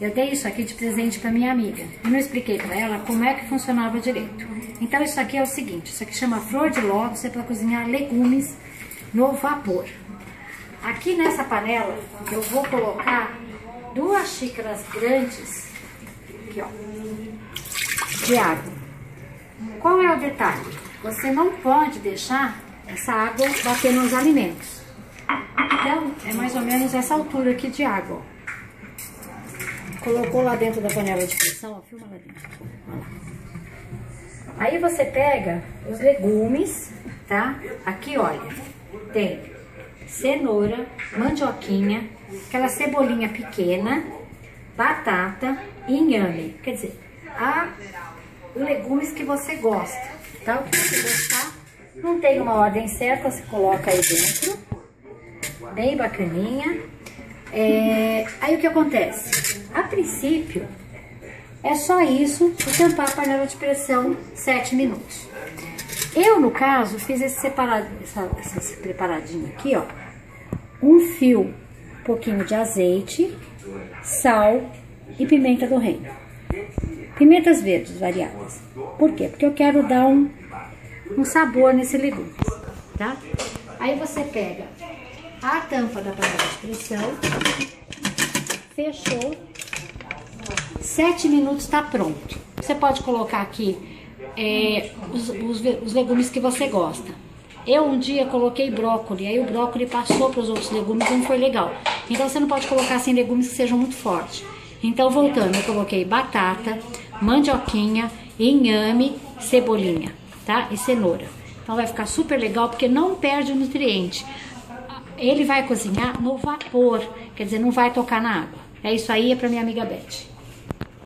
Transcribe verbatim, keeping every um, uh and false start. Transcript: Eu dei isso aqui de presente para minha amiga. Eu não expliquei para ela como é que funcionava direito. Então isso aqui é o seguinte, isso aqui chama flor de lótus, é para cozinhar legumes no vapor. Aqui nessa panela eu vou colocar duas xícaras grandes aqui, ó, de água. Qual é o detalhe? Você não pode deixar essa água bater nos alimentos. Então, é mais ou menos essa altura aqui de água. Ó. Colocou lá dentro da panela de pressão, ó, filma lá dentro. Aí você pega os legumes, tá? Aqui, olha, tem cenoura, mandioquinha, aquela cebolinha pequena, batata e inhame. Quer dizer, há legumes que você gosta, tá? O que você gostar, não tem uma ordem certa, você coloca aí dentro, bem bacaninha. É, aí o que acontece? A princípio, é só isso, vou tampar a panela de pressão sete minutos. Eu, no caso, fiz esse, separado, essa, esse preparadinho aqui, ó. Um fio, um pouquinho de azeite, sal e pimenta do reino. Pimentas verdes variadas. Por quê? Porque eu quero dar um, um sabor nesse legume, tá? Aí você pega a tampa da panela de pressão, fechou, sete minutos tá pronto. Você pode colocar aqui É, os, os, os legumes que você gosta. Eu um dia coloquei brócolis, aí o brócolis passou para os outros legumes e não foi legal. Então você não pode colocar assim legumes que sejam muito fortes. Então voltando, eu coloquei batata, mandioquinha, inhame, cebolinha, tá? E cenoura. Então vai ficar super legal porque não perde o nutriente. Ele vai cozinhar no vapor, quer dizer, não vai tocar na água. É isso aí, é para minha amiga Beth.